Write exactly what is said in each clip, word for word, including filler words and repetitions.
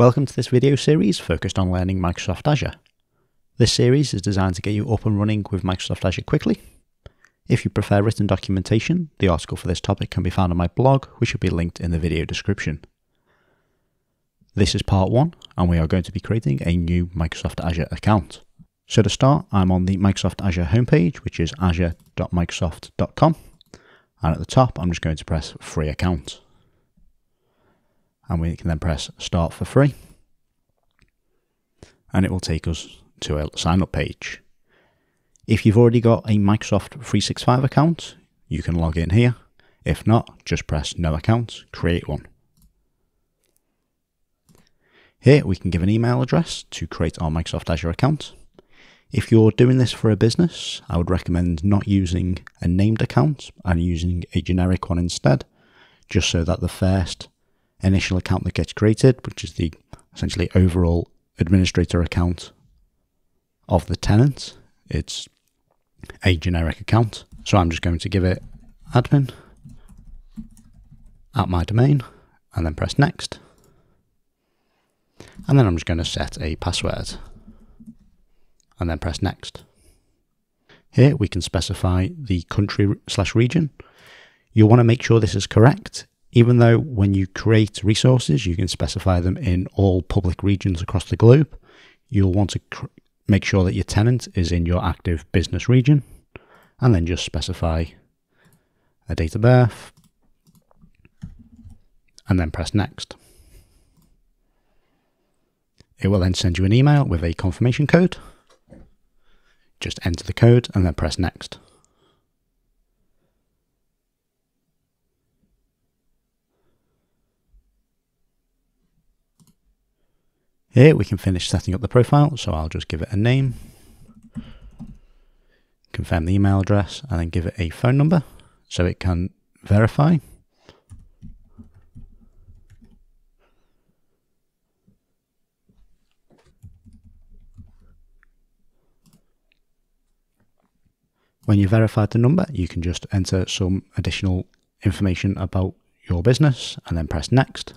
Welcome to this video series focused on learning Microsoft Azure. This series is designed to get you up and running with Microsoft Azure quickly. If you prefer written documentation, the article for this topic can be found on my blog, which will be linked in the video description. This is part one, and we are going to be creating a new Microsoft Azure account. So to start, I'm on the Microsoft Azure homepage, which is azure dot microsoft dot com. And at the top, I'm just going to press Free Account. And we can then press Start for Free. And it will take us to a sign-up page. If you've already got a Microsoft three sixty-five account, you can log in here. If not, just press No Account, Create One. Here we can give an email address to create our Microsoft Azure account. If you're doing this for a business, I would recommend not using a named account and using a generic one instead, just so that the first initial account that gets created, which is the essentially overall administrator account of the tenant, it's a generic account. So I'm just going to give it admin at my domain and then press next. And then I'm just going to set a password and then press next. Here we can specify the country slash region. You'll want to make sure this is correct, even though when you create resources, you can specify them in all public regions across the globe. You'll want to make sure that your tenant is in your active business region, and then just specify a date of birth and then press next. It will then send you an email with a confirmation code. Just enter the code and then press next. Here we can finish setting up the profile, so I'll just give it a name, confirm the email address, and then give it a phone number so it can verify. When you've verified the number, you can just enter some additional information about your business and then press next.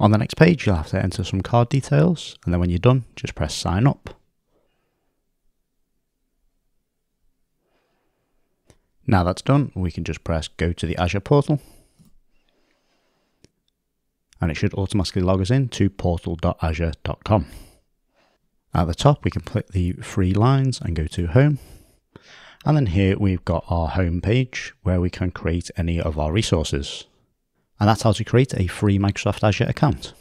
On the next page, you'll have to enter some card details, and then when you're done, just press sign up. Now that's done, we can just press go to the Azure portal, and it should automatically log us in to portal dot azure dot com. At the top, we can click the three lines and go to home. And then here we've got our home page where we can create any of our resources. And that's how to create a free Microsoft Azure account.